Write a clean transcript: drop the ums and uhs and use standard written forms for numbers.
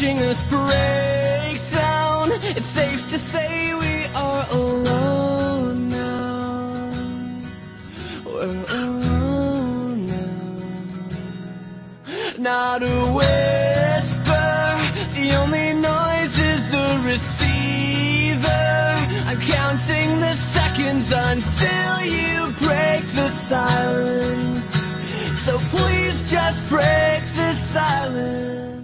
watching us break down. It's safe to say we are alone now. We're alone now. Not a whisper, the only noise is the receiver. I'm counting the seconds until you break the silence. So please just break the silence.